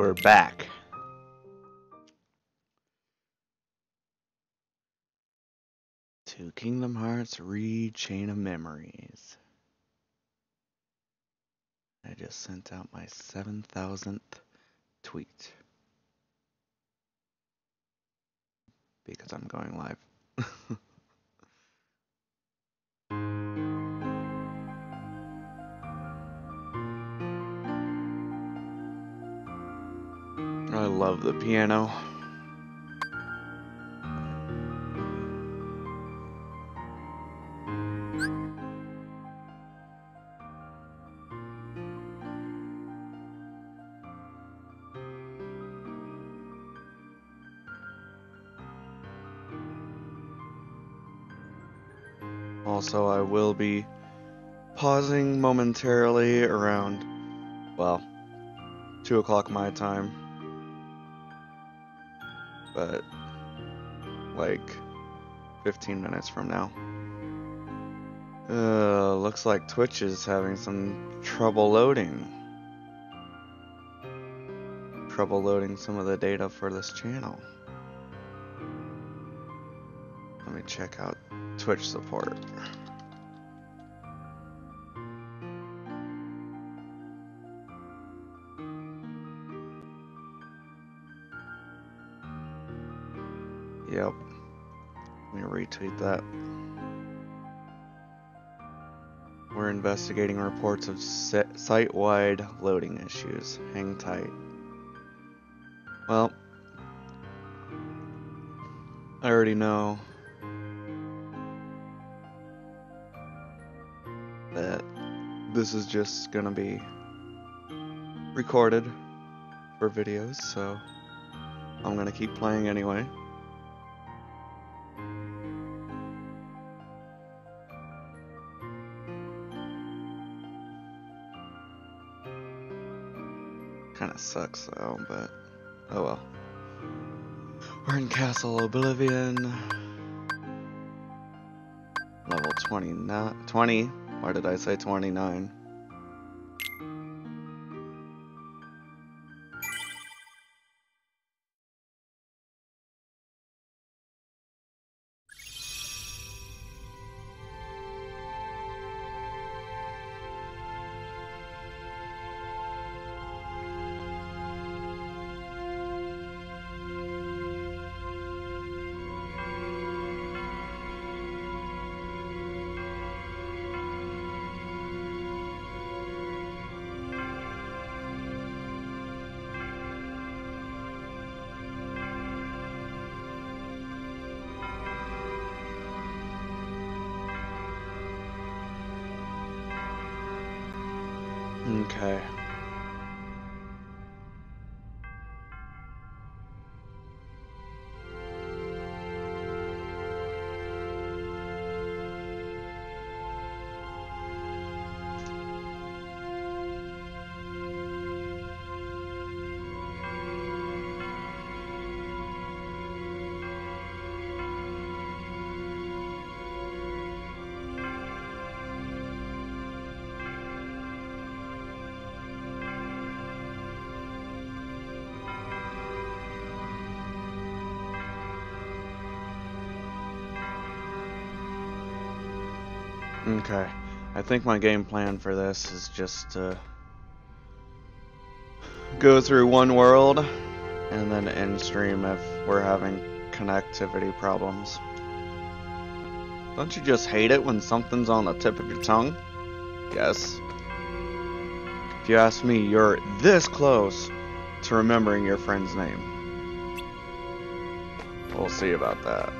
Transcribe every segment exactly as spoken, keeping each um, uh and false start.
We're back. To Kingdom Hearts Re Chain of Memories. I just sent out my seven thousandth tweet. Because I'm going live. I love the piano. Also, I will be pausing momentarily around, well, two o'clock my time. But like fifteen minutes from now. Uh, looks like Twitch is having some trouble loading. Trouble loading some of the data for this channel. Let me check out Twitch support. Yep. Let me retweet that. We're investigating reports of site-wide loading issues. Hang tight. Well, I already know that this is just gonna be recorded for videos, so I'm gonna keep playing anyway. Sucks though, but oh well. We're in Castle Oblivion. Level twenty-nine, twenty. Why did I say twenty-nine? Okay. Okay, I think my game plan for this is just to go through one world and then end stream if we're having connectivity problems. Don't you just hate it when something's on the tip of your tongue? Yes. If you ask me, you're this close to remembering your friend's name. We'll see about that.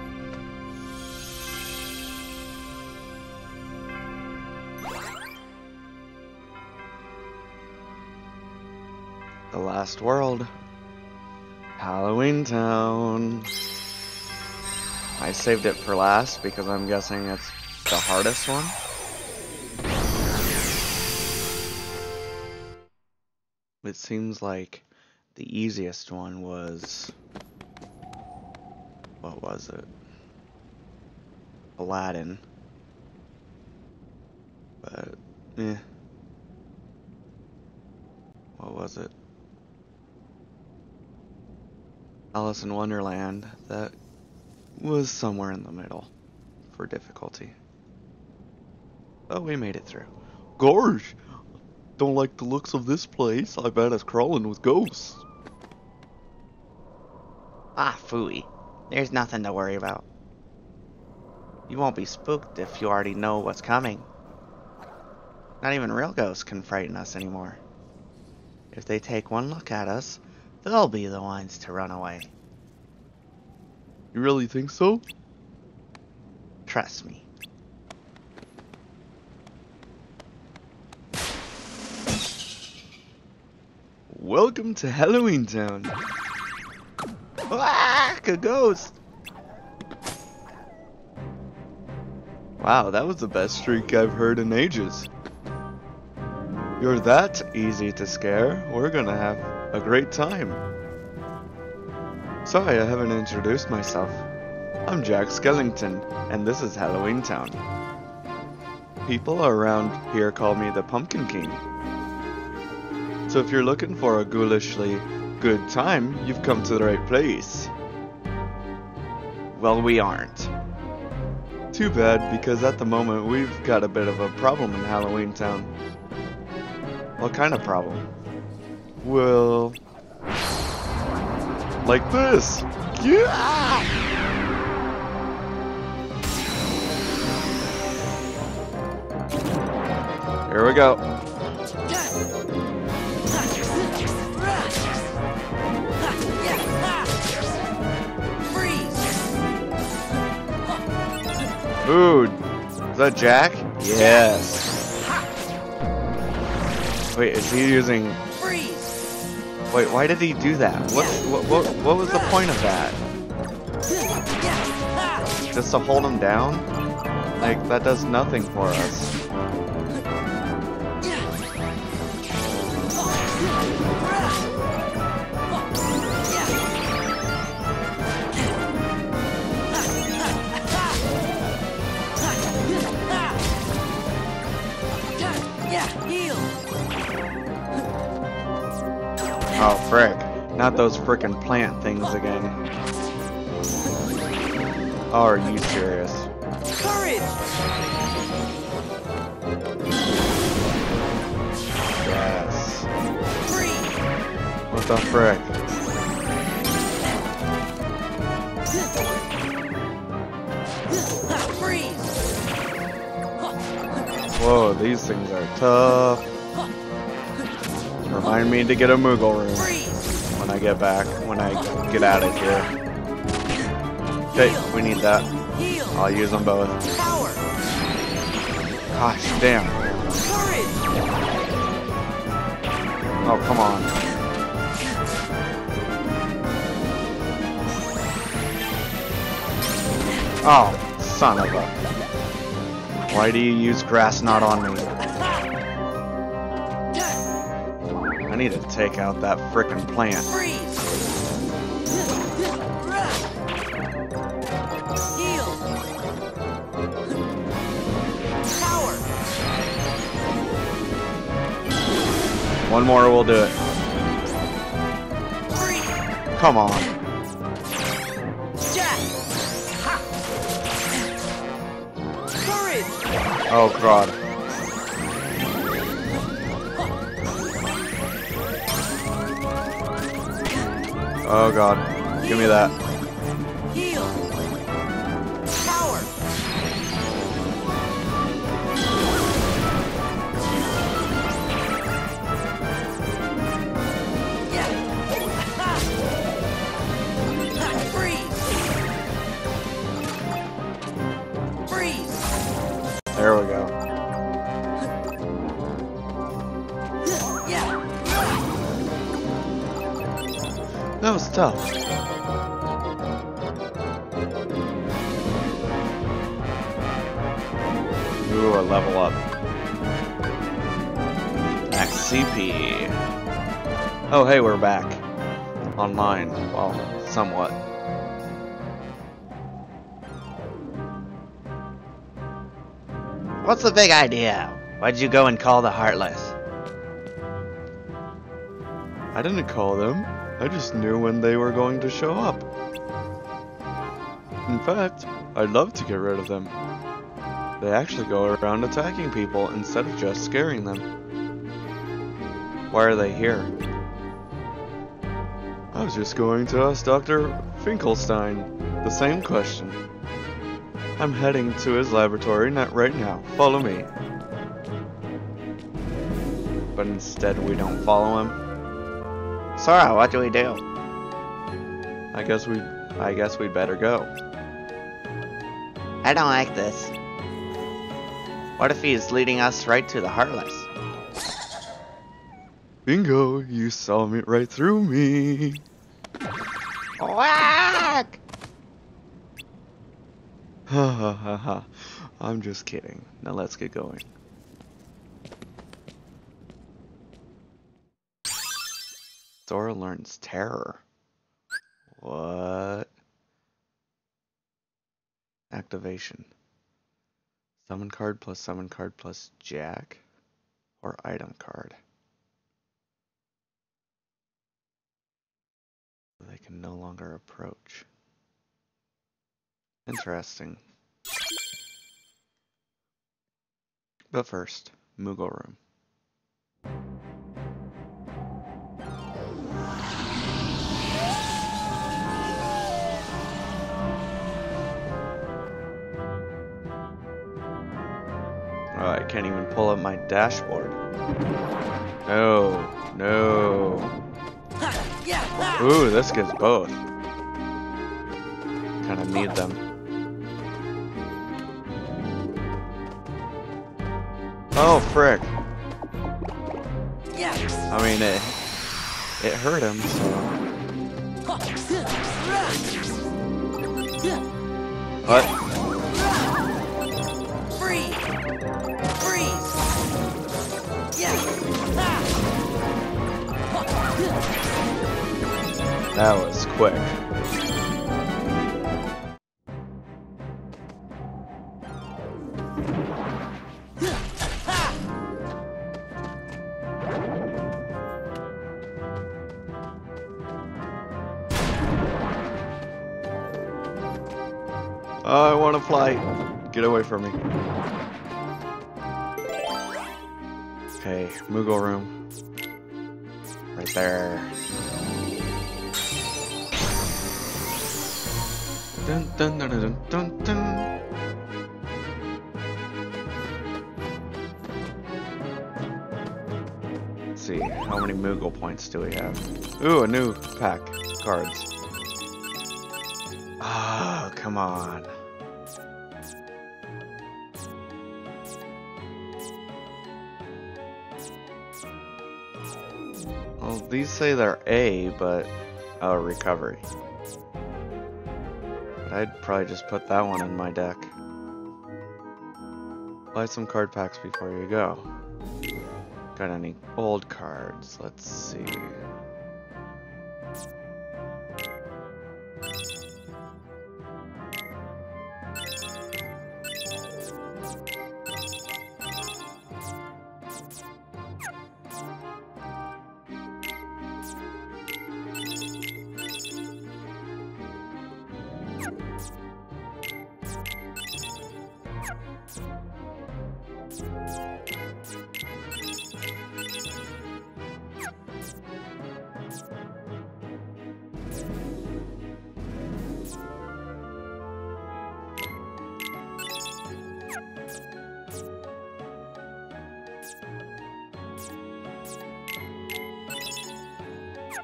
Last world, Halloween Town. I saved it for last because I'm guessing it's the hardest one. It seems like the easiest one was, what was it? Aladdin. But, eh. What was it? Alice in Wonderland that was somewhere in the middle for difficulty. Oh, we made it through. Gosh! Don't like the looks of this place. I bet it's crawling with ghosts. Ah, phooey. There's nothing to worry about. You won't be spooked if you already know what's coming. Not even real ghosts can frighten us anymore. If they take one look at us, they'll be the ones to run away. You really think so? Trust me. Welcome to Halloween Town. Ah, a ghost! Wow, that was the best shriek I've heard in ages. You're that easy to scare. We're gonna have a great time. Sorry, I haven't introduced myself. I'm Jack Skellington, and this is Halloween Town. People around here call me the Pumpkin King. So if you're looking for a ghoulishly good time, you've come to the right place. Well, we aren't. Too bad, because at the moment we've got a bit of a problem in Halloween Town. What kind of problem? Well, like this. Yeah! Here we go. Ooh, is that Jack? Yes. Wait, is he using... Wait, why did he do that? What, what, what, what was the point of that? Just to hold him down? Like, that does nothing for us. Oh, frick. Not those frickin' plant things again. Oh, are you serious? Courage! Yes. What the frick? Whoa, these things are tough. Remind me to get a Moogle room when I get back, when I get out of here. Okay, we need that. I'll use them both. Gosh, damn. Oh, come on. Oh, son of a... Why do you use Grass Knot on me? I need to take out that frickin' plant. One more will do it. Come on. Oh, God. Oh god, give me that. Heal. Power. Yeah. Freeze. Freeze. There we go. That was tough. Ooh, a level up. X C P. Oh, hey, we're back. Online. Well, somewhat. What's the big idea? Why'd you go and call the Heartless? I didn't call them. I just knew when they were going to show up. In fact, I'd love to get rid of them. They actually go around attacking people instead of just scaring them. Why are they here? I was just going to ask Doctor Finkelstein the same question. I'm heading to his laboratory not right now. Follow me. But instead we don't follow him. Sora, what do we do? I guess we I guess we better go. I don't like this. What if he's leading us right to the Heartless? Bingo, you saw me right through me. Whack! Ha ha ha ha. I'm just kidding. Now let's get going. Sora learns terror. What? Activation. Summon card plus summon card plus Jack or item card. They can no longer approach. Interesting. But first, Moogle room. Oh, I can't even pull up my dashboard. No, no. Ooh, this gives both. Kind of need them. Oh, frick. I mean, it, it hurt him, so... What? That was quick. I want to fly. Get away from me. Okay, Moogle room. Right there. Dun, dun, dun, dun, dun, dun. Let's see, how many Moogle points do we have? Ooh, a new pack. Cards. Oh, come on. Well, these say they're A, but... Oh, recovery. I'd probably just put that one in my deck. Buy some card packs before you go. Got any old cards? Let's see.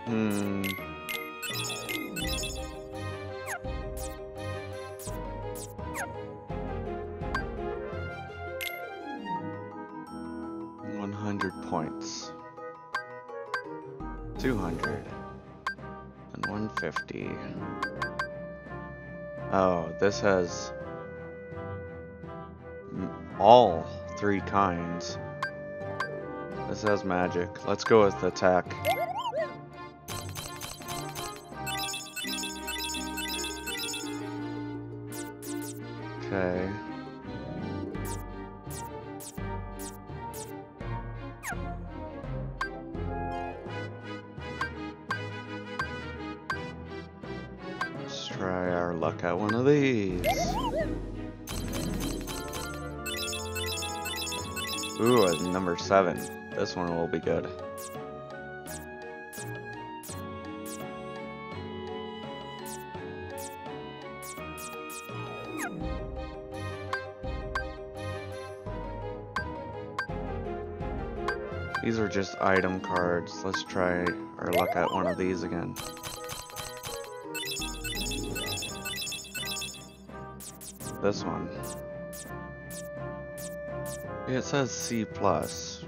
Hmm. One hundred points. Two hundred. And one fifty. Oh, this has all three kinds. This has magic. Let's go with attack. Okay. Pluck out one of these. Ooh, a number seven. This one will be good. These are just item cards. Let's try our luck at one of these again. This one. It says C plus.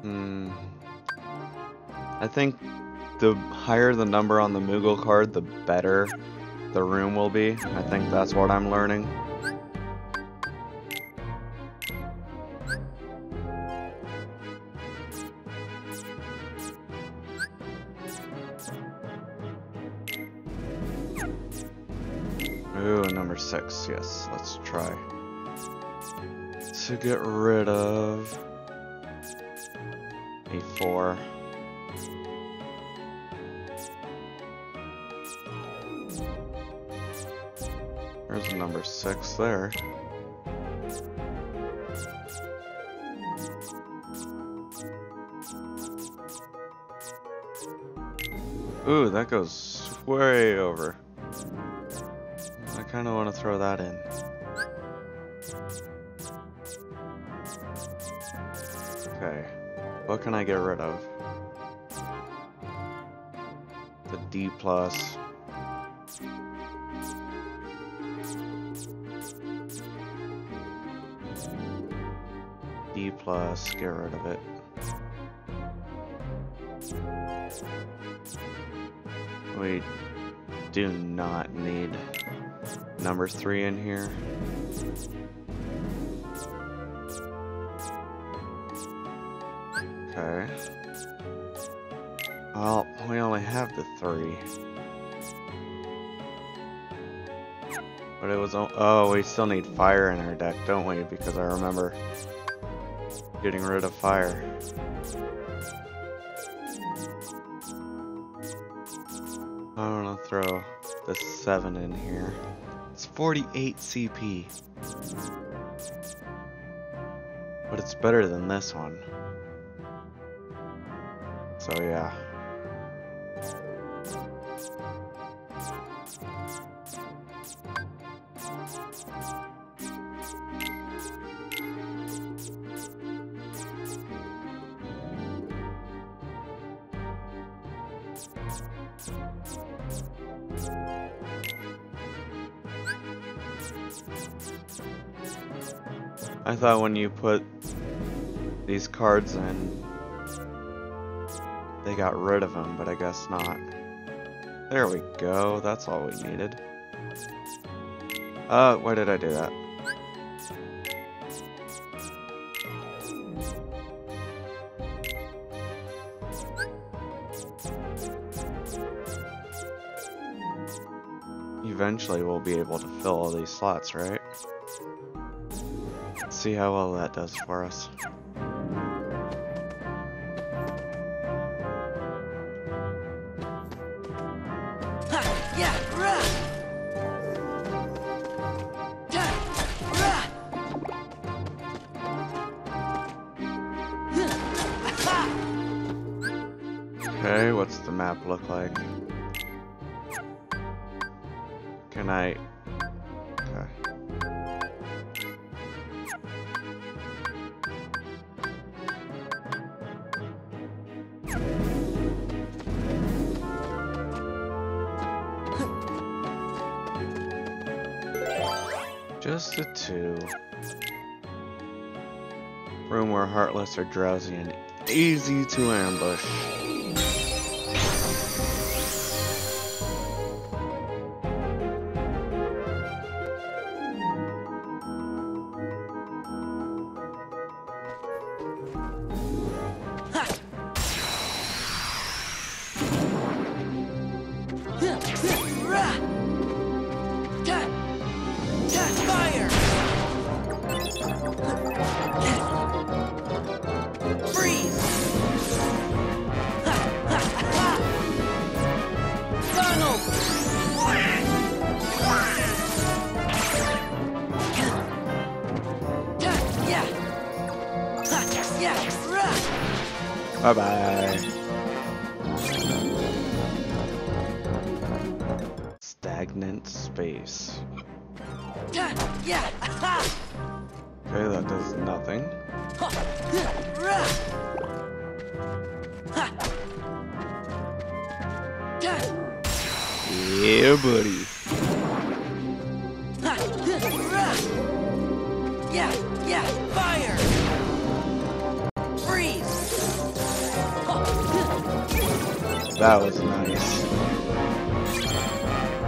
Hmm. I think the higher the number on the Moogle card, the better the room will be. I think that's what I'm learning. Ooh, number six, yes, let's try to get rid of a four. There's number six there. Ooh, that goes way over. I kind of want to throw that in. Okay, what can I get rid of? The D plus. D plus, get rid of it. We do not need number three in here. Okay. Well, we only have the three. But it was, oh, we still need fire in our deck, don't we? Because I remember getting rid of fire. I wanna throw the seven in here. It's forty-eight C P. But it's better than this one. So yeah. I thought when you put these cards in, they got rid of them, but I guess not. There we go, that's all we needed. Uh, why did I do that? Eventually we'll be able to fill all these slots, right? See how well that does for us. Okay, what's the map look like? Can I... Just the two. Room where Heartless are drowsy and easy to ambush. Freeze! Bye-bye. Stagnant space. Yeah. Okay, that does nothing. Yeah, buddy. Yeah, yeah, fire! Freeze! That was nice.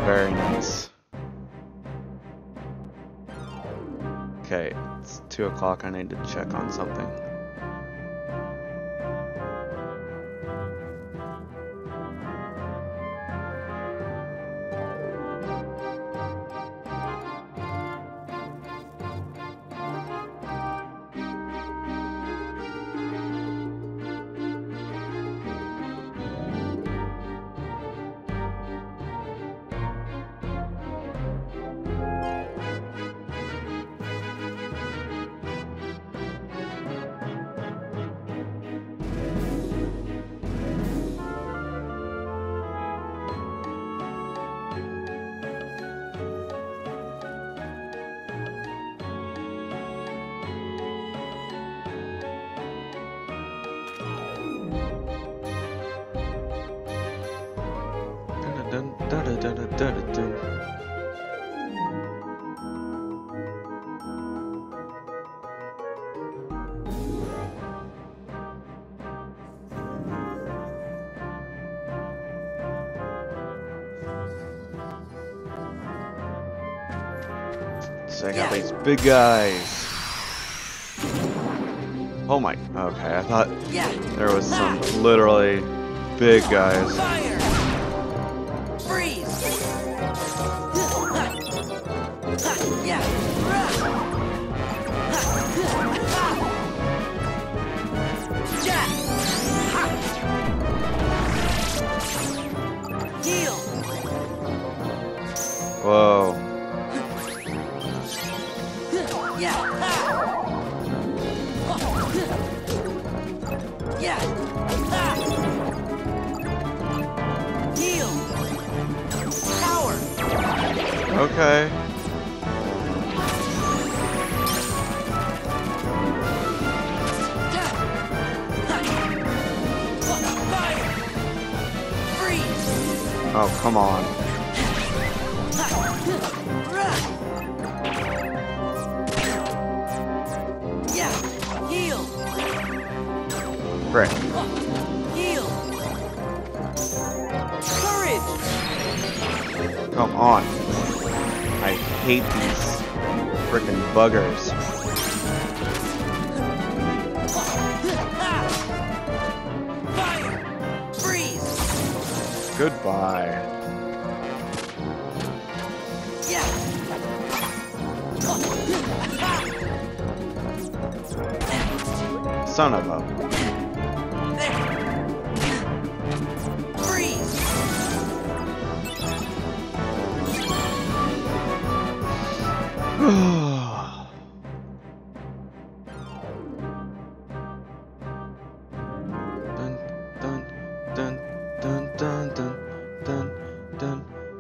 Very nice. Okay, it's two o'clock. I need to check on something. So I got yeah. these big guys. Oh my, okay, I thought yeah. there was some literally big guys. Fire. Freeze. Whoa. Okay. Oh, come on. Yeah, heal. Frick. Heal. Courage. Come on. I hate these frickin' buggers. Fire! Freeze! Goodbye. Yeah. Son of a... Freeze!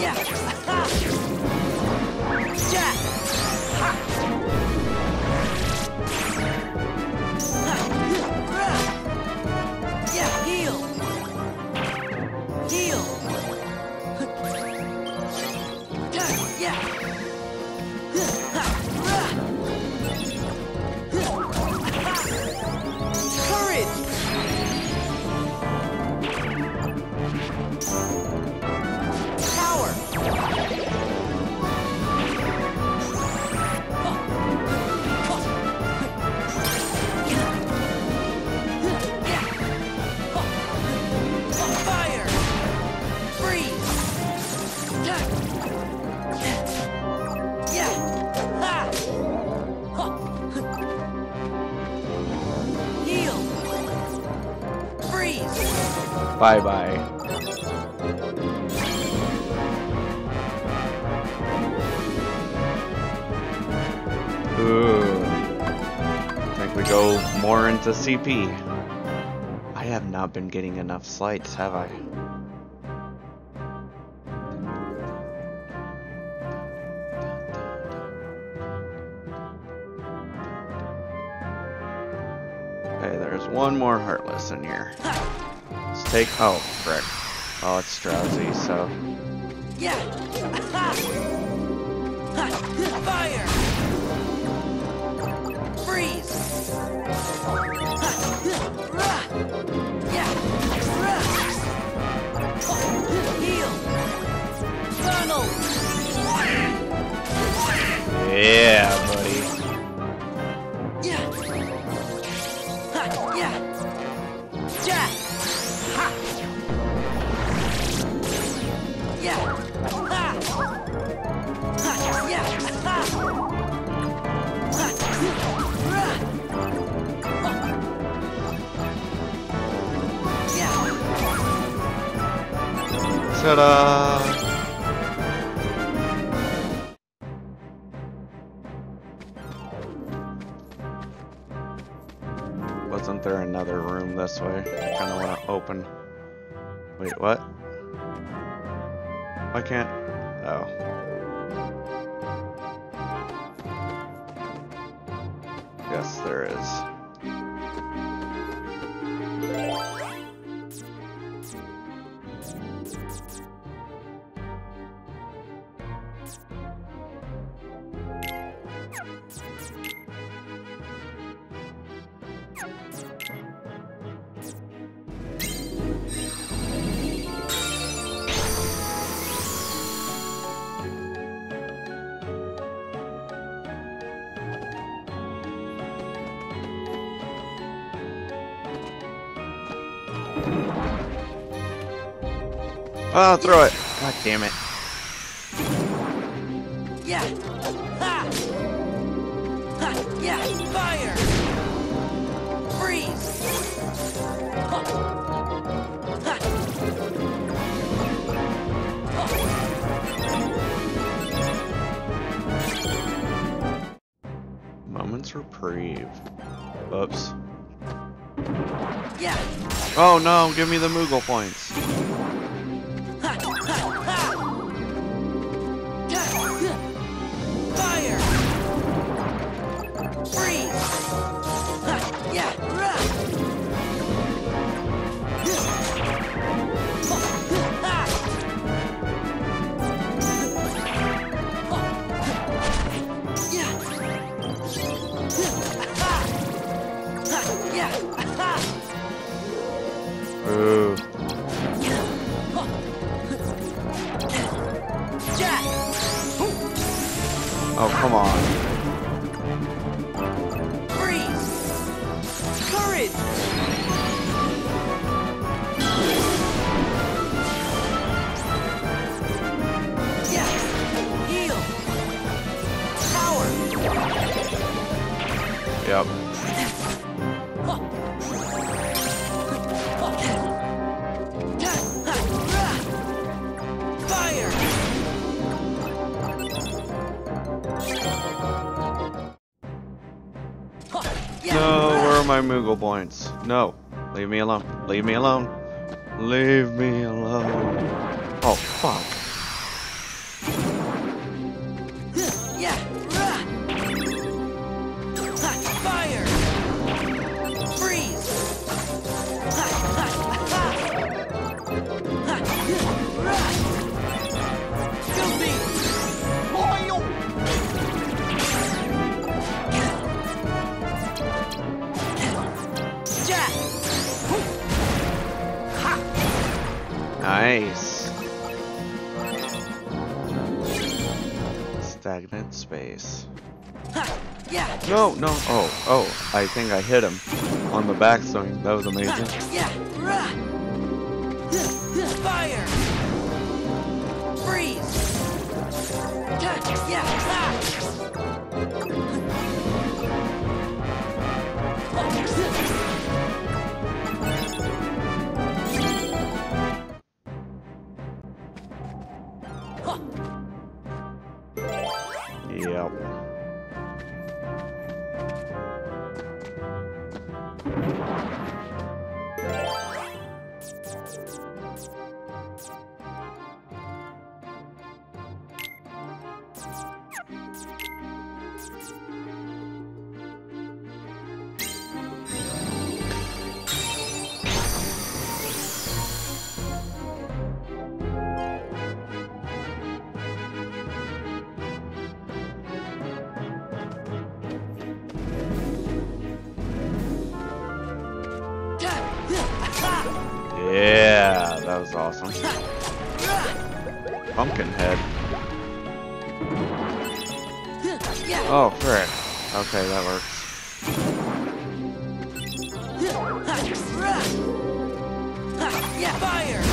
Yeah. Bye-bye. Ooh. I think we go more into C P. I have not been getting enough slights, have I? Okay, there's one more Heartless in here. Let's take... Oh, frick. Oh, it's drowsy, so... Yeah. Fire! Freeze! Heal! Funnel! Yeah, buddy. Yeah. Yeah. Jack. Ha. Yeah. Ha. Ha. Yeah. Ha. Ta-da! Wasn't there another room this way? I kinda wanna open. Wait, what? I can't... Oh. Yes, there is. Oh, throw it. God damn it. Yeah. Ha. Ha. Yeah. Fire. Freeze. Ha. Ha. Ha. Moments reprieve. Oops. Yeah. Oh no, give me the Moogle points. Moogle points. No. Leave me alone. Leave me alone. Leave me alone. Oh, fuck. Fire. Freeze. Kill me. Nice. Stagnant space. No, no. Oh, oh. I think I hit him on the back swing. That was amazing. Fire. Freeze. That's awesome. Pumpkin head. Oh, frick. Okay, that works. Fire!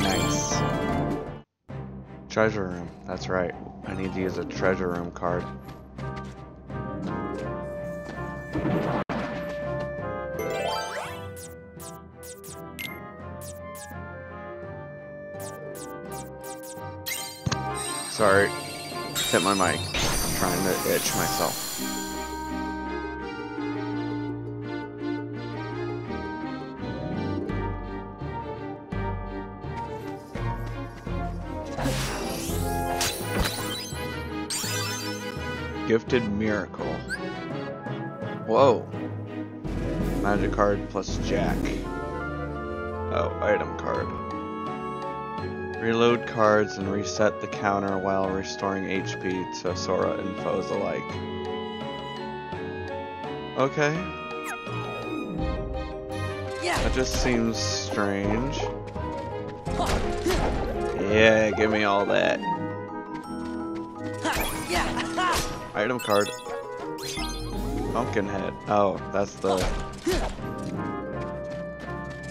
Nice. Treasure room. That's right. I need to use a treasure room card. Sorry. Hit my mic. I'm trying to itch myself. Gifted Miracle. Whoa. Magic card plus Jack. Oh, item card. Reload cards and reset the counter while restoring H P to Sora and foes alike. Okay. Yeah. That just seems strange. Yeah, give me all that. Item card. Pumpkin head. Oh, that's the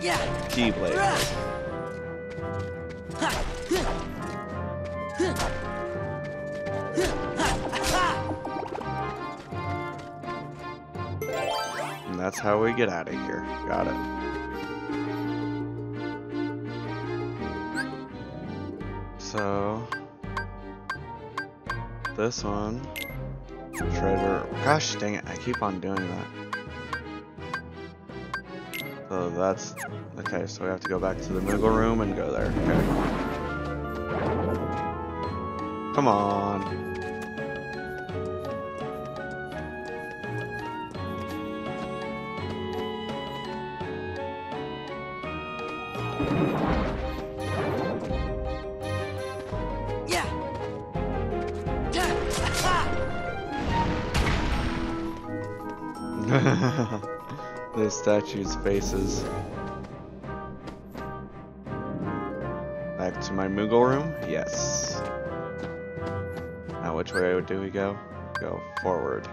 yeah. Keyblade. And that's how we get out of here. Got it. So this one. Treasure. Gosh dang it, I keep on doing that. So that's... Okay, so we have to go back to the Moogle room and go there. Okay. Come on. The statue's faces. Back to my Moogle room? Yes. Now which way do we go? Go forward.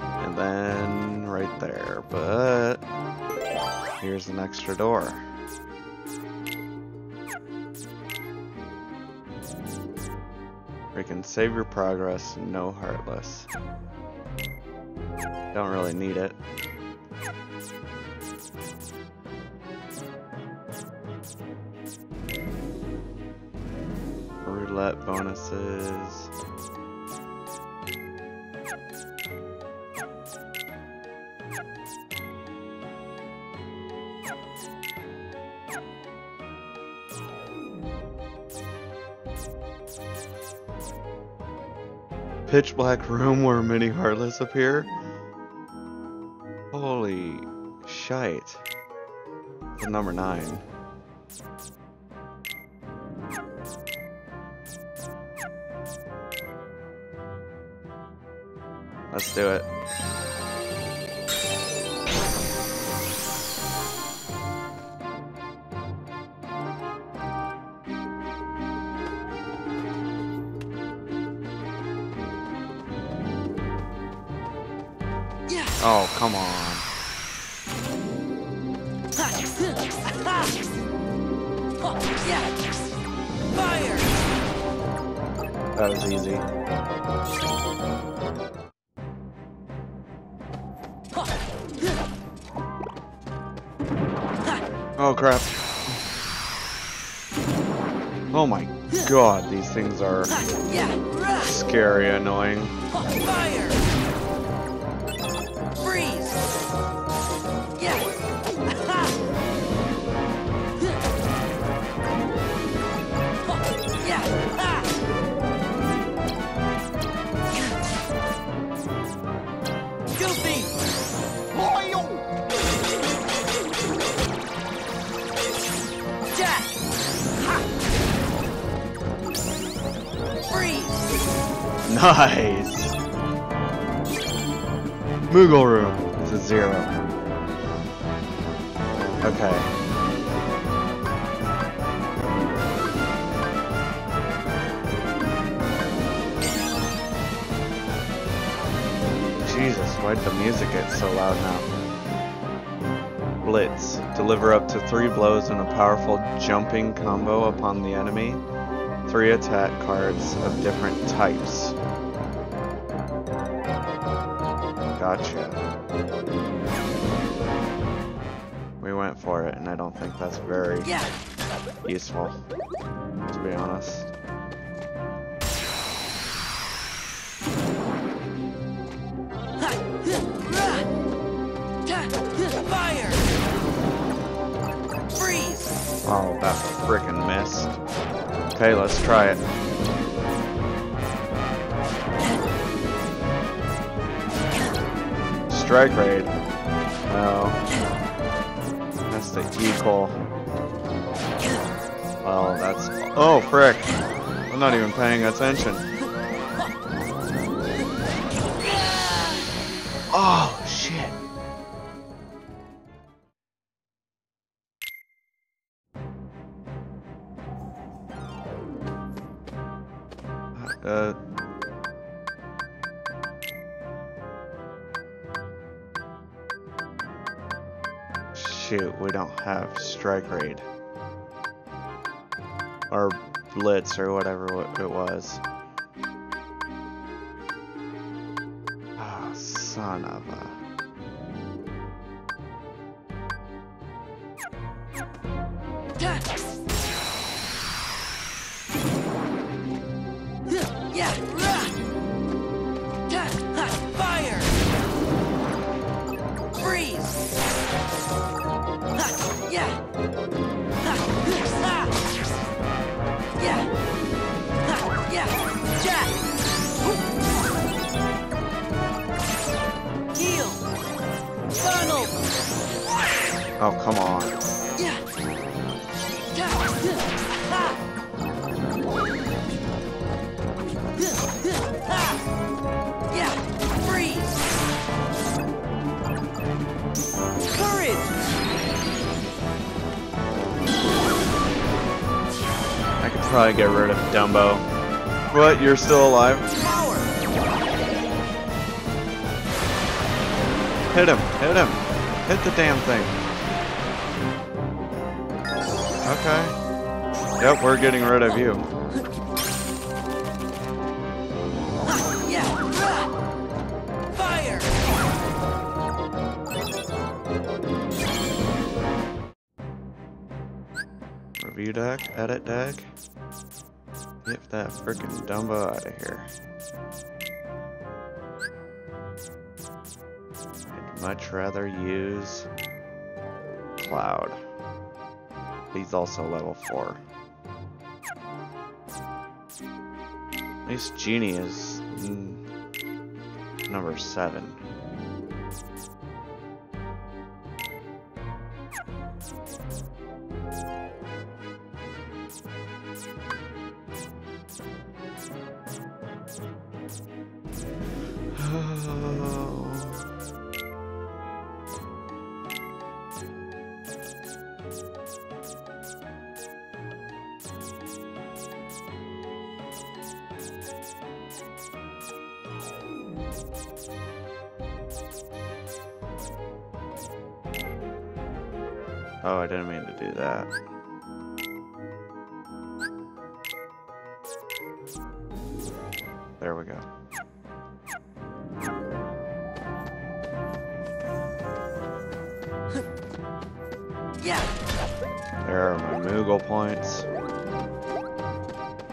And then right there, but here's an extra door. Freaking save your progress, no Heartless. Don't really need it. Roulette bonuses. Pitch black room where many Heartless appear. Holy shite. Number nine. Let's do it. Oh, come on. Fire. That was easy. Oh crap. Oh my god, these things are scary, annoying. Fire. Nice! Moogle room. It's a zero. Okay. Jesus, why'd the music get so loud now? Blitz. Deliver up to three blows in a powerful jumping combo upon the enemy. Three attack cards of different types. Gotcha. We went for it, and I don't think that's very useful, to be honest. Fire! Freeze! Oh, that frickin' missed. Okay, let's try it. Strike raid. No. That's the equal. Oh, that's. Oh, frick! I'm not even paying attention. Oh, shit! Uh. Shoot, we don't have strike raid or blitz or whatever it was. Oh, son of a fire. Freeze. Yeah. Yeah. Yeah. Jack. Heal. Funnel. Oh, come on. Yeah. Yeah. Freeze. Courage. Probably get rid of Dumbo. What? You're still alive? Power. Hit him! Hit him! Hit the damn thing! Okay. Yep, we're getting rid of you. Fire. Review deck. Edit deck. Get that frickin' Dumbo out of here. I'd much rather use Cloud. He's also level four. At least Genie is number seven. Oh, I didn't mean to do that. There we go. Yeah. There are my Moogle points.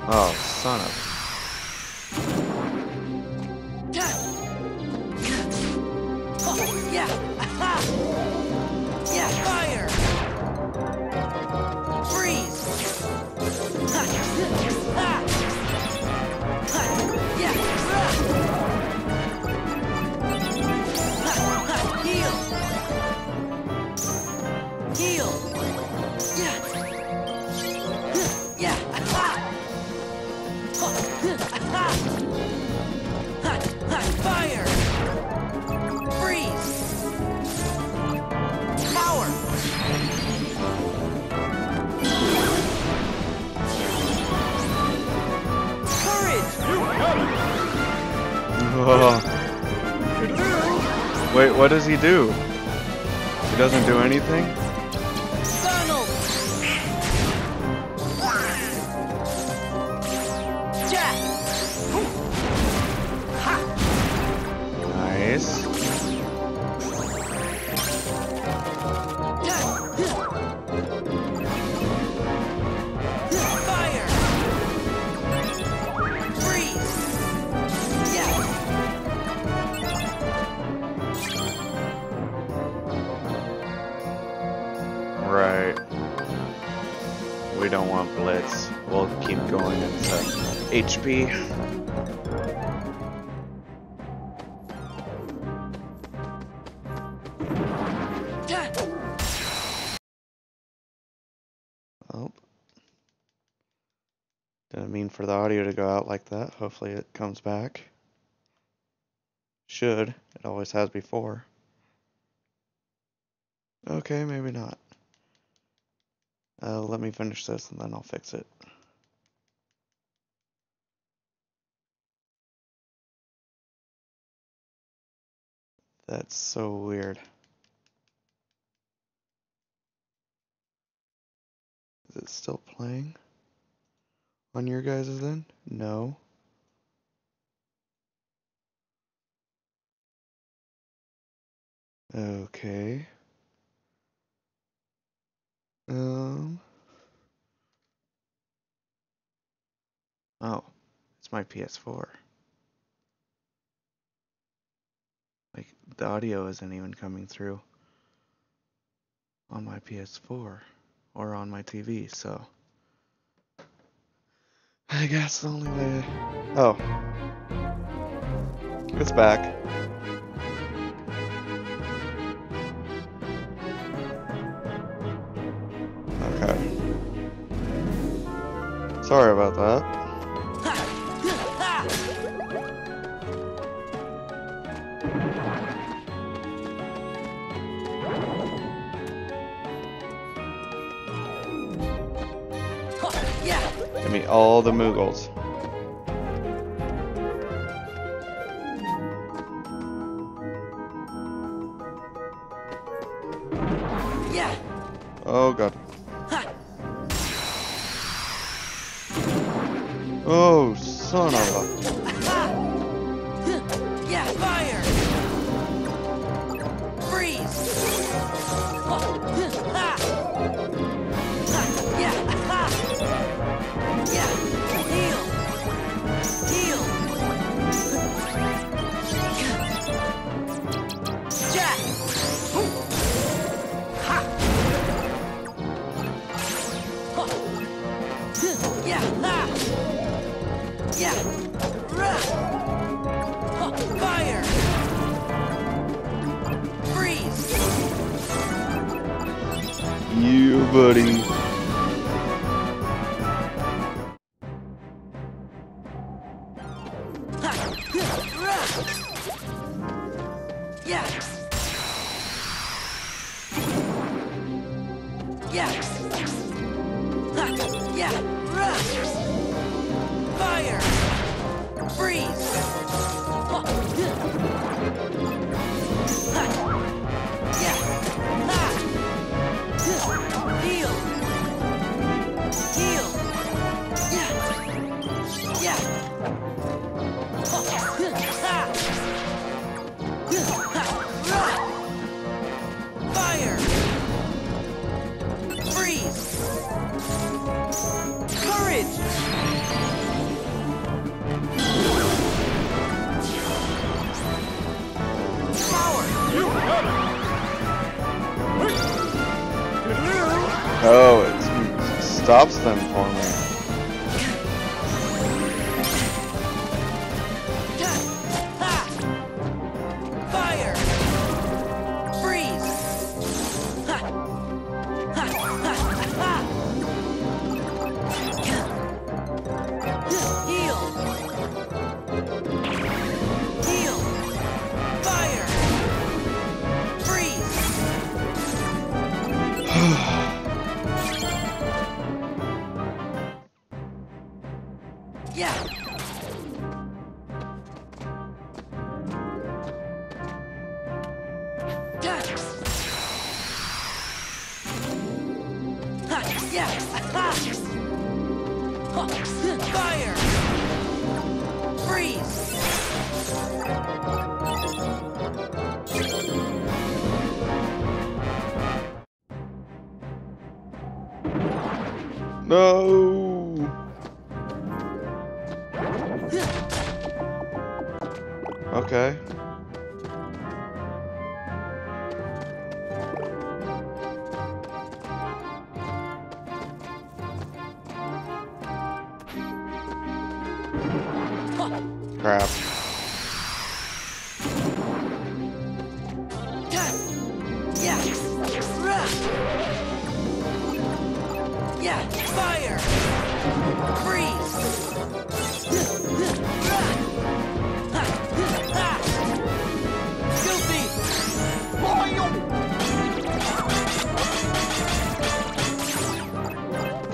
Oh, son of... Wait, what does he do? He doesn't do anything? Nice. Right. We don't want Blitz. We'll keep going into H P. Oh. Didn't mean for the audio to go out like that. Hopefully it comes back. Should. It always has before. Okay, maybe not. Uh, let me finish this and then I'll fix it. That's so weird. Is it still playing on your guys' end? No. Okay. Um. Oh, it's my P S four. Like, the audio isn't even coming through on my P S four or on my T V, so I guess the only way to... Oh. It's back. Okay. Sorry about that. Give me all the Moogles. Oh god. Oh, son of a... Yeah, fire! Freeze! Jack! Yeah. Fire. Freeze. You, buddy. Stops them for me. Fire! Freeze! Heal! Heal! Fire! Freeze! Yes! Fire! Freeze! No! Okay. Crap. Yeah, fire! Freeze!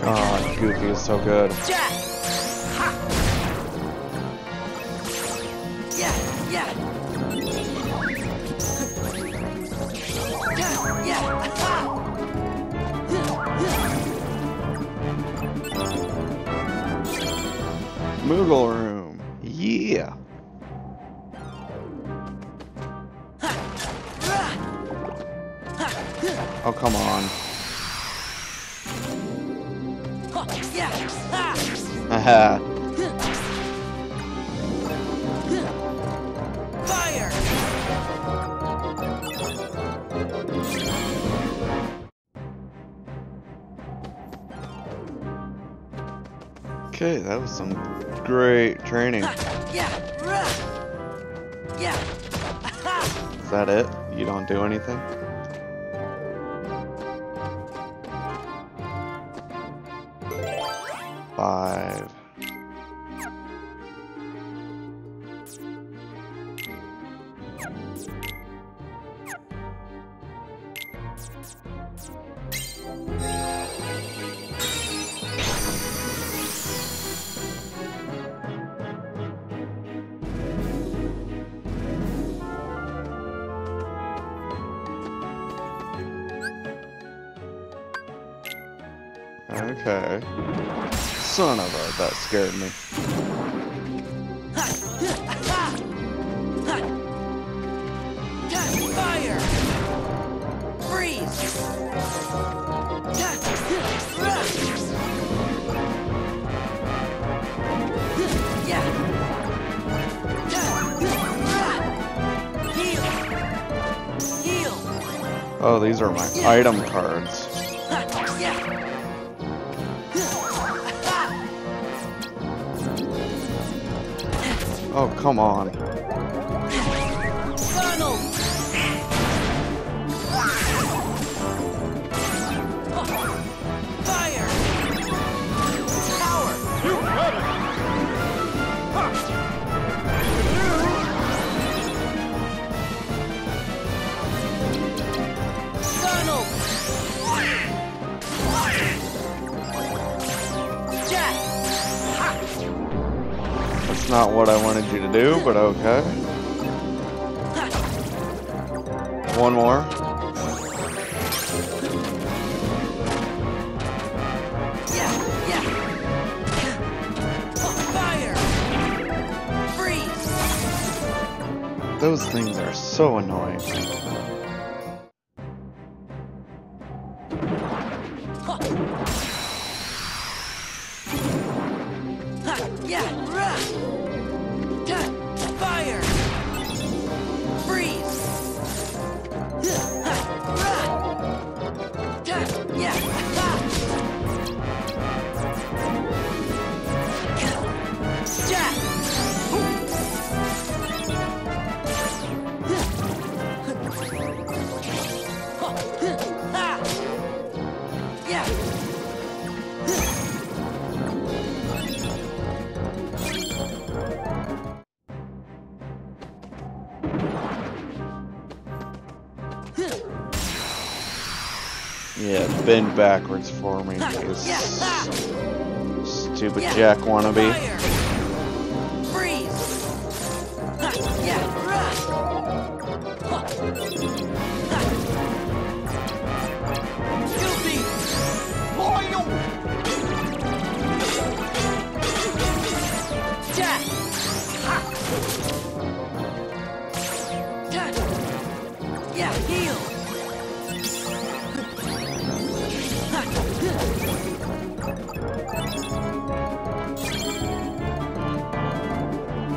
God, Goofy is so good. Jack! Yeah. Yeah, yeah. Moogle room. Yeah. Oh, come on. Haha. Okay, that was some great training. Is that it? You don't do anything? Five. Okay. Son of a, that scared me. Fire! Freeze! Heal! Oh, these are my item cards. Oh, come on. Funnel. Fire. Power. You got it. Funnel. Jack. Ha. That's not what I wanted you to do, but okay. One more. Yeah, yeah. Fire! Freeze! Those things are so annoying. Yeah, bend backwards for me, this stupid Jack wannabe. Freeze!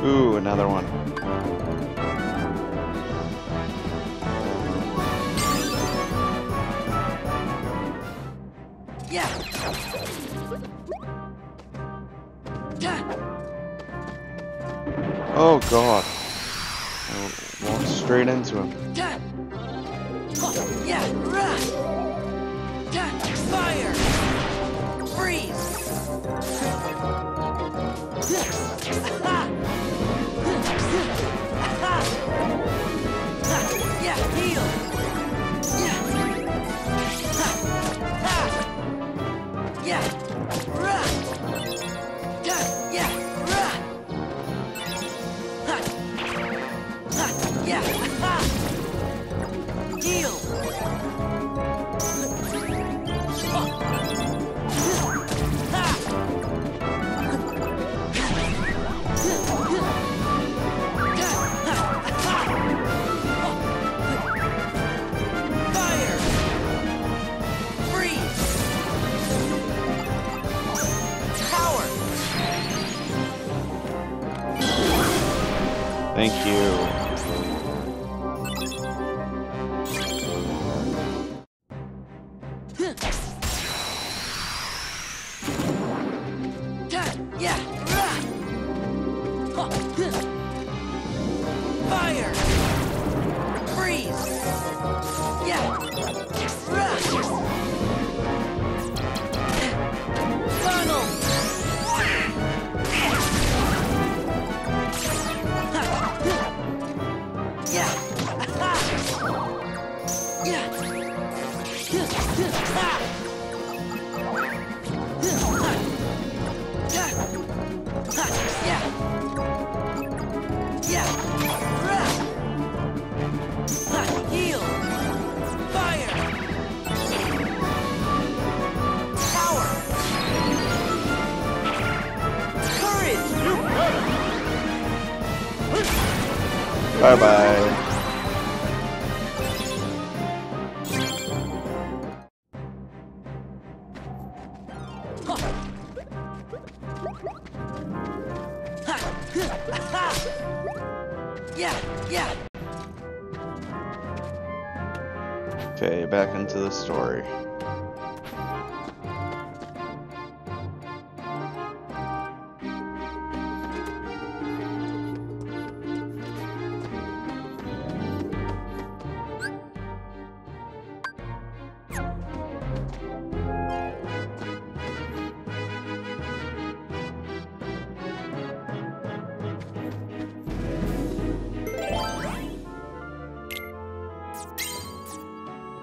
Ooh, another one. Yeah. Oh God. I walked straight into him. Yeah. Fire. Freeze. Yeah, heal. Yeah. Yeah. Run. Yeah. Yeah. Run. Yeah. Heal. Thank you. Yeah. Fire. Freeze. Yeah. Funnel. Bye bye. Yeah, yeah. Okay, back into the story.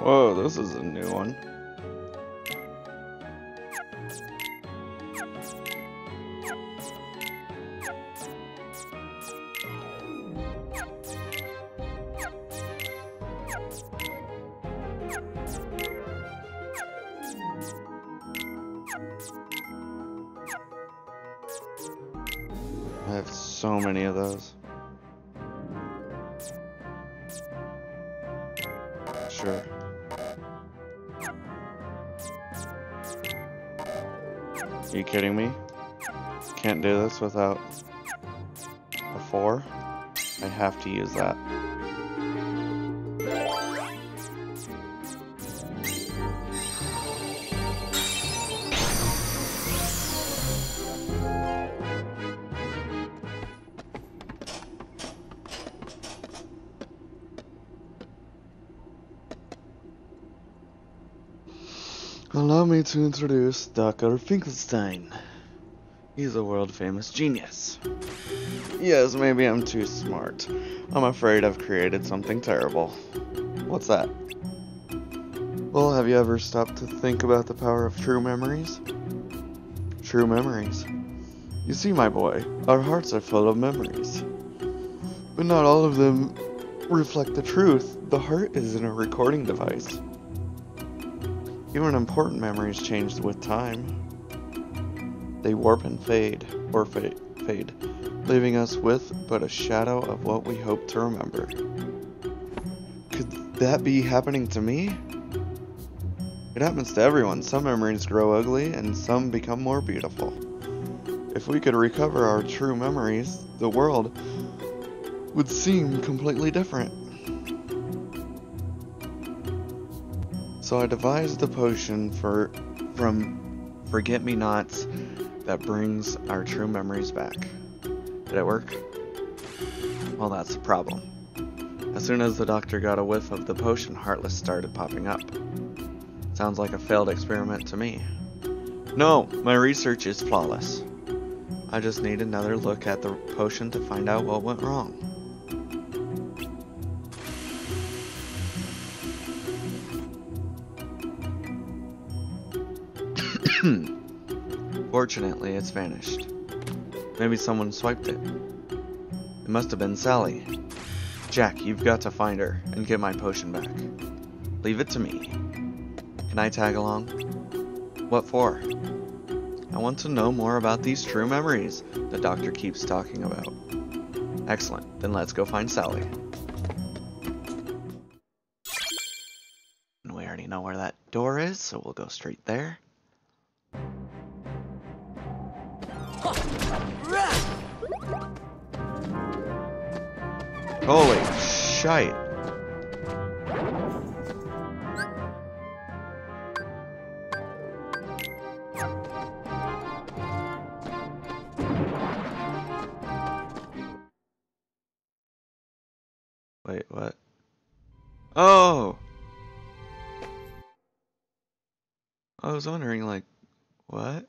Whoa, this is a new one. I have so many of those. Sure. Are you kidding me? Can't do this without a four. I have to use that. Allow me to introduce Doctor Finkelstein. He's a world-famous genius. Yes, maybe I'm too smart. I'm afraid I've created something terrible. What's that? Well, have you ever stopped to think about the power of true memories? True memories. You see, my boy, our hearts are full of memories. But not all of them reflect the truth. The heart isn't a recording device. Even important memories change with time. They warp and fade, or fade, fade, leaving us with but a shadow of what we hope to remember. Could that be happening to me? It happens to everyone. Some memories grow ugly, and some become more beautiful. If we could recover our true memories, the world would seem completely different. So I devised a potion for from forget-me-nots that brings our true memories back. Did it work? Well, that's a problem. As soon as the doctor got a whiff of the potion, Heartless started popping up. Sounds like a failed experiment to me. No, my research is flawless. I just need another look at the potion to find out what went wrong. Fortunately, it's vanished. Maybe someone swiped it. It must have been Sally. Jack, you've got to find her and get my potion back. Leave it to me. Can I tag along? What for? I want to know more about these true memories the doctor keeps talking about. Excellent. Then let's go find Sally. And we already know where that door is, so we'll go straight there. Holy shite. Wait, what? Oh! I was wondering, like, what?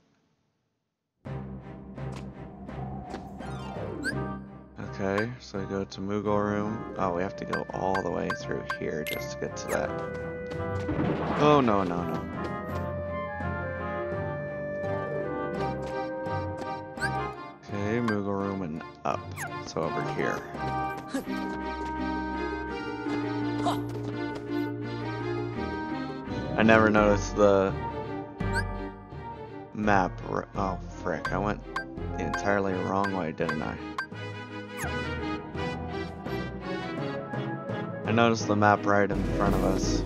Okay, so I go to Moogle room. Oh, we have to go all the way through here just to get to that. Oh, no, no, no. Okay, Moogle room and up. So over here. I never noticed the map. Oh, frick. I went the entirely wrong way, didn't I? I noticed the map right in front of us.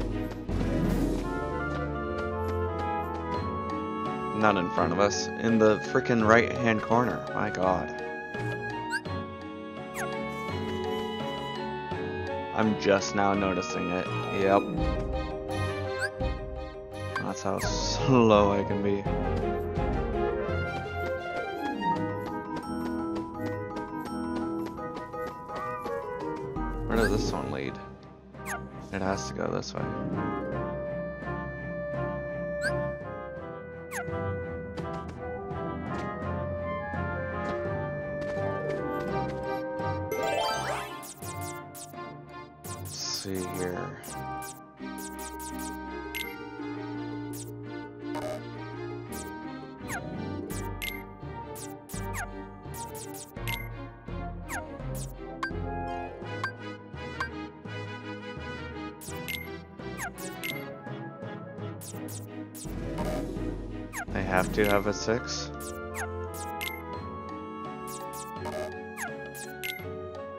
Not in front of us, in the frickin' right-hand corner. My god. I'm just now noticing it. Yep. That's how slow I can be. Where does this one lead? It has to go this way. Let's see here. I have to have a six.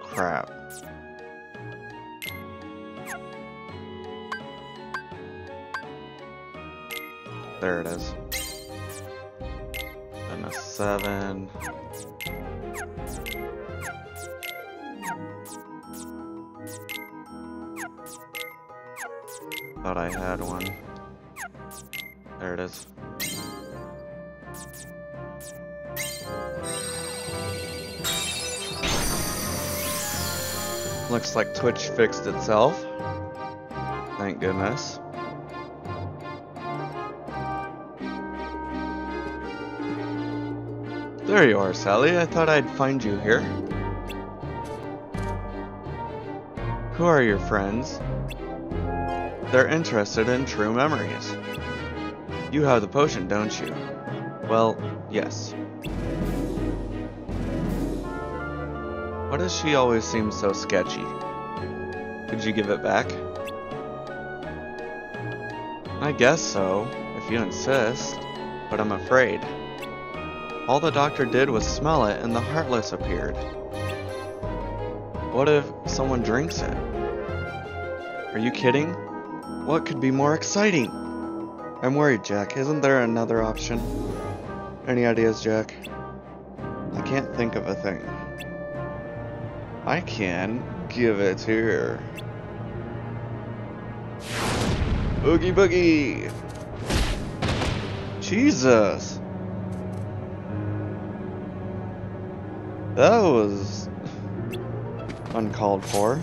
Crap. There it is. And a seven. Thought I had one. There it is. Looks like Twitch fixed itself. Thank goodness. There you are, Sally. I thought I'd find you here. Who are your friends? They're interested in true memories. You have the potion, don't you? Well, yes. Why does she always seem so sketchy? Could you give it back? I guess so, if you insist, but I'm afraid. All the doctor did was smell it and the Heartless appeared. What if someone drinks it? Are you kidding? What could be more exciting? I'm worried, Jack. Isn't there another option? Any ideas, Jack? I can't think of a thing. I can give it here. Oogie Boogie! Jesus! That was uncalled for.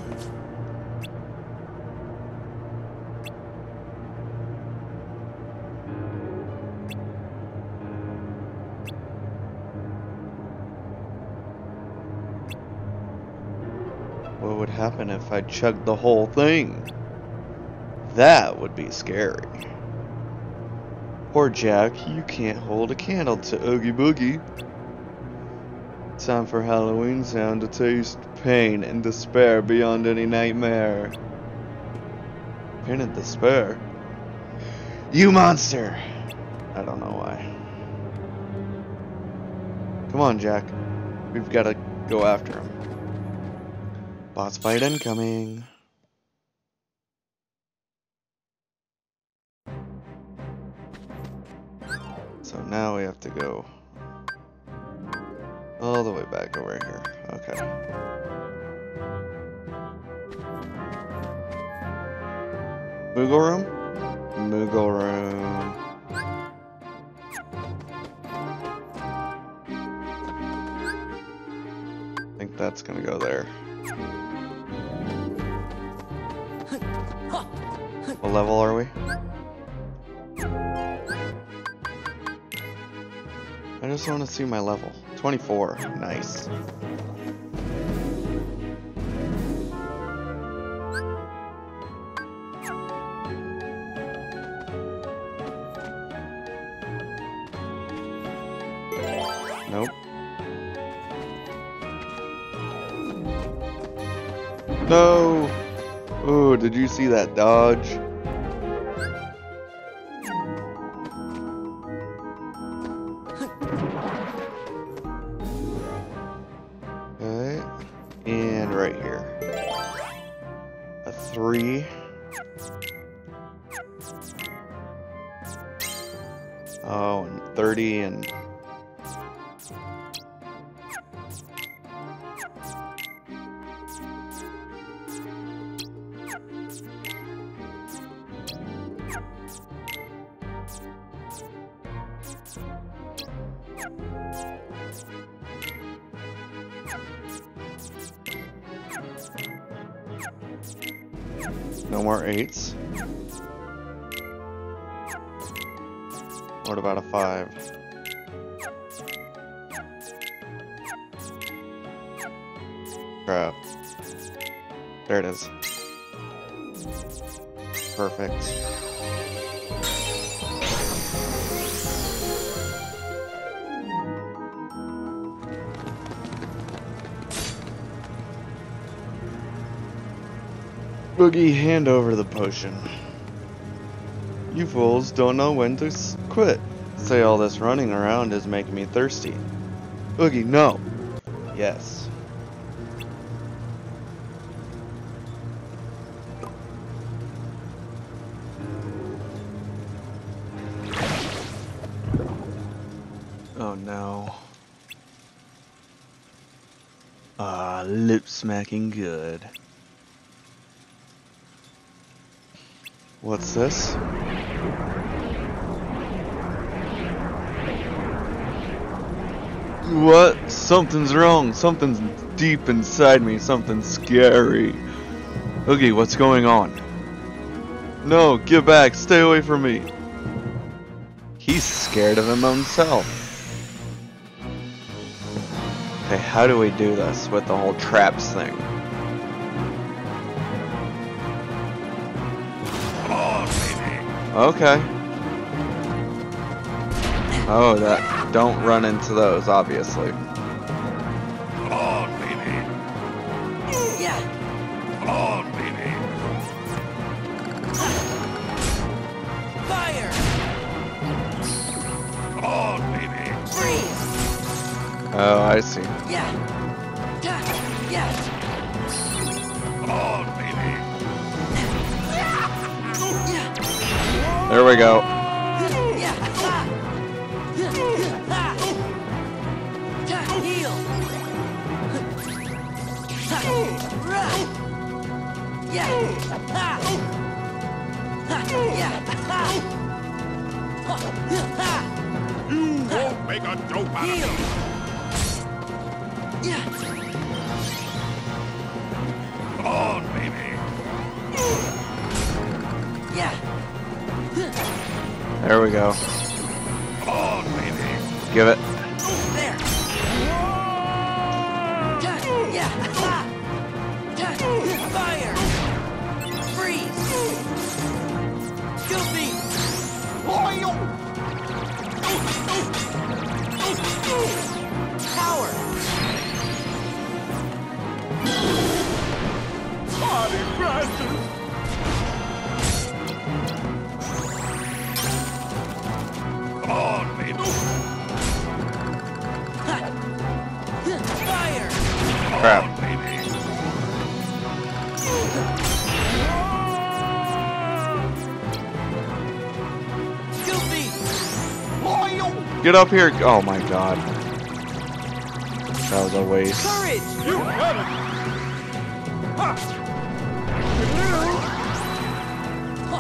What would happen if I chugged the whole thing? That would be scary. Poor Jack, you can't hold a candle to Oogie Boogie. Time for Halloween Town to taste pain and despair beyond any nightmare. Pain and despair? You monster! I don't know why. Come on, Jack. We've got to go after him. Boss fight incoming. So now we have to go all the way back over here. Okay. Moogle room? Moogle room. I think that's gonna go there. What level are we? I just want to see my level. twenty-four. Nice. Nope. No! Oh, did you see that dodge? No more eights. What about a five? Crap. There it is. Perfect. Boogie, hand over the potion. You fools don't know when to quit. Say all this running around is making me thirsty. Boogie, no. Yes. Oh no. Ah, lip smacking good. What's this? What? Something's wrong. Something's deep inside me. Something's scary. Oogie, what's going on? No, get back. Stay away from me. He's scared of him himself. Okay, how do we do this with the whole traps thing? Okay. Oh, that. Don't run into those, obviously. Oh, baby. Yeah. Oh, baby. Oh, I see. Yeah. Yeah. Yeah. Oh, baby. There we go. You won't make a dope out of me. Come on, baby. There we go. Come on, baby. Give it. Get up here! Oh my god. That was a waste. Courage! You got it! Ha! Ha.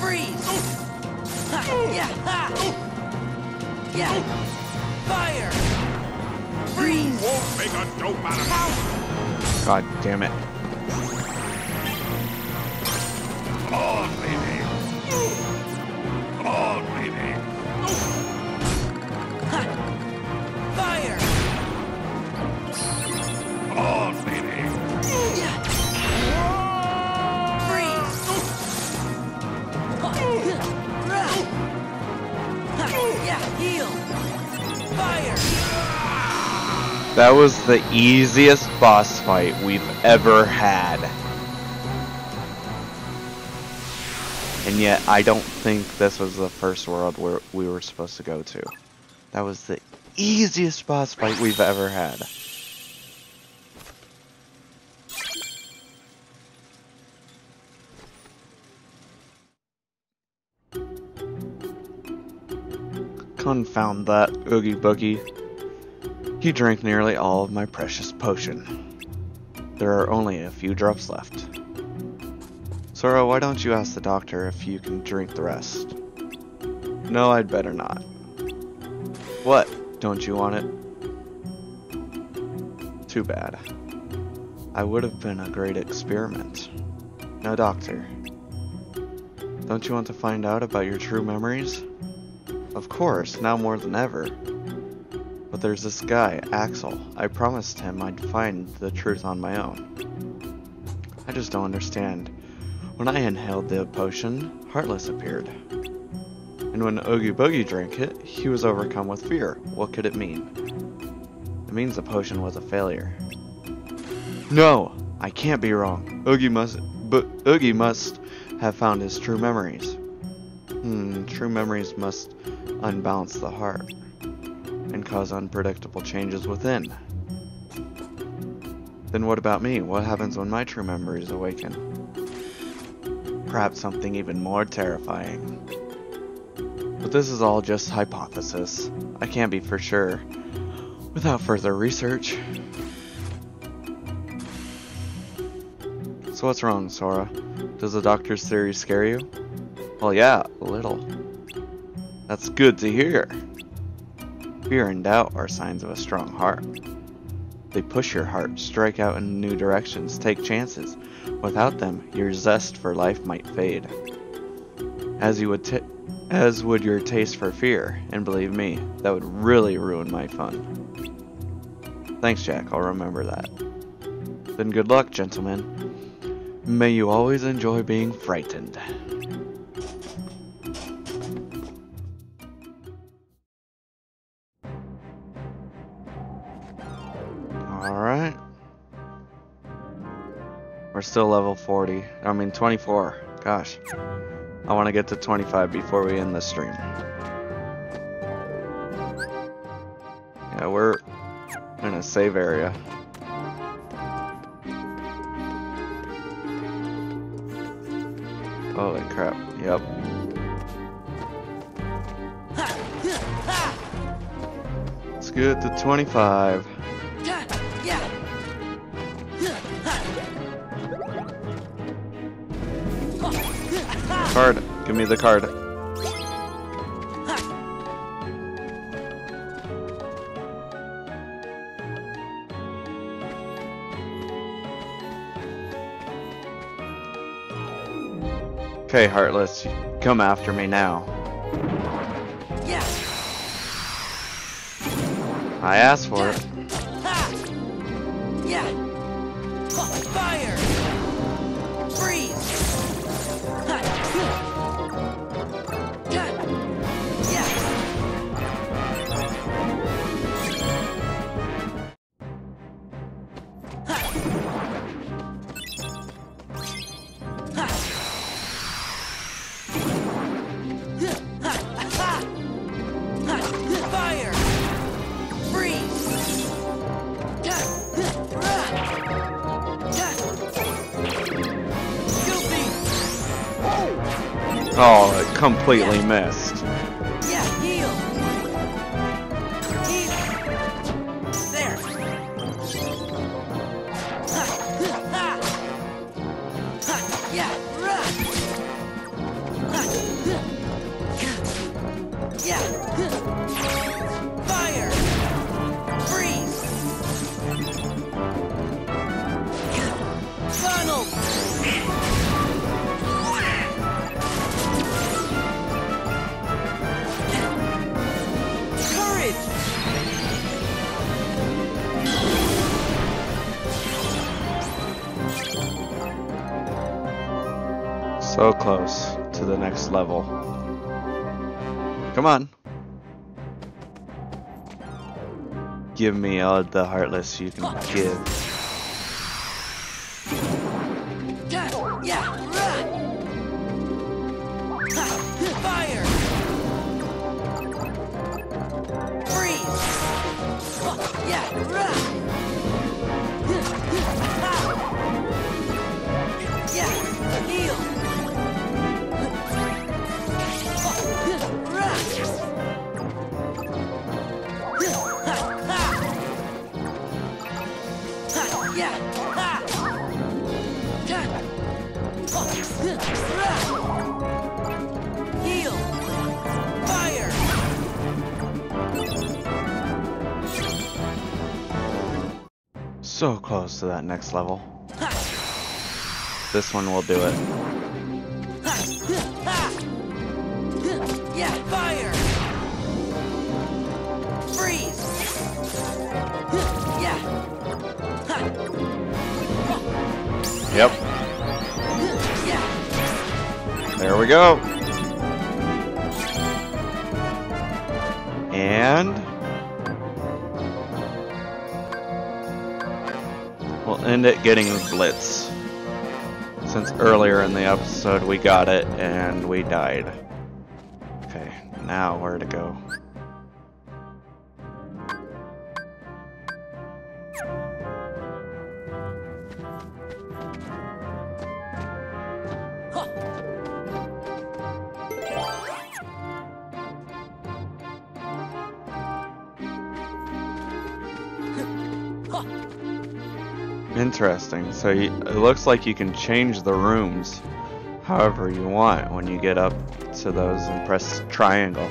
Freeze! Ha. Yeah! Ha. Yeah! Fire! Freeze! You won't make a dope out of me! God damn it. That was the easiest boss fight we've ever had. And yet, I don't think this was the first world where we were supposed to go to. That was the easiest boss fight we've ever had. Confound that, Oogie Boogie. He drank nearly all of my precious potion. There are only a few drops left. Sora, why don't you ask the doctor if you can drink the rest? No, I'd better not. What? Don't you want it? Too bad. I would have been a great experiment. Now, doctor, don't you want to find out about your true memories? Of course, now more than ever. But there's this guy, Axel. I promised him I'd find the truth on my own. I just don't understand. When I inhaled the potion, Heartless appeared. And when Oogie Boogie drank it, he was overcome with fear. What could it mean? It means the potion was a failure. No! I can't be wrong. Oogie must, Bo- Oogie must have found his true memories. Hmm, true memories must unbalance the heart and cause unpredictable changes within. Then what about me? What happens when my true memories awaken? Perhaps something even more terrifying. But this is all just hypothesis. I can't be for sure without further research. So what's wrong, Sora? Does the doctor's theory scare you? Well, yeah, a little. That's good to hear. Fear and doubt are signs of a strong heart. They push your heart, strike out in new directions, take chances. Without them, your zest for life might fade, as you would, t as would your taste for fear. And believe me, that would really ruin my fun. Thanks, Jack. I'll remember that. Then good luck, gentlemen. May you always enjoy being frightened. Still level forty. I mean twenty-four. Gosh. I want to get to twenty-five before we end this stream. Yeah, we're in a save area. Holy crap, yep. Let's get to twenty-five. Card, give me the card. Okay, Heartless, come after me now. Yeah. I asked for it. Yeah. Fire. Oh, it completely yeah. missed. Yeah, heal. Heal. There. Ha. Ha. Ha. Yeah. Ha. Yeah. Fire. Freeze. Funnel. So close to the next level. Come on. Give me all the Heartless you can give. Fire. Freeze. Yeah. Yeah. Heal. Heal. Fire. So close to that next level. This one will do it. Yeah, fire. Freeze. Yeah. Yep. There we go. And we'll end it getting Blitz. Since earlier in the episode we got it and we died. Okay, now where to go? Interesting. So you, it looks like you can change the rooms however you want when you get up to those and press triangle.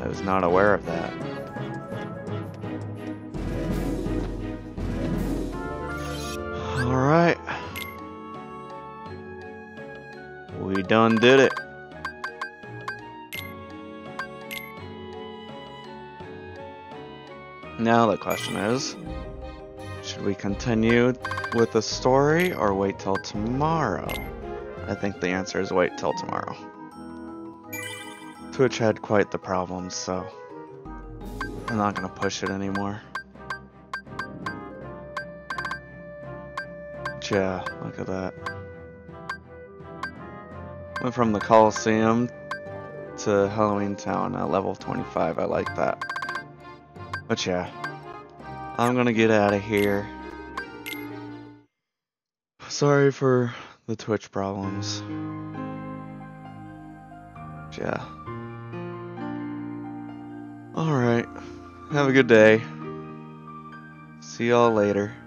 I was not aware of that. Alright. We done did it. Now the question is, should we continue with the story or wait till tomorrow? I think the answer is wait till tomorrow. Twitch had quite the problem, so I'm not gonna push it anymore. Yeah, look at that. Went from the Coliseum to Halloween Town at level twenty-five. I like that. But yeah, I'm gonna get out of here. Sorry for the Twitch problems. But yeah. Alright, have a good day. See y'all later.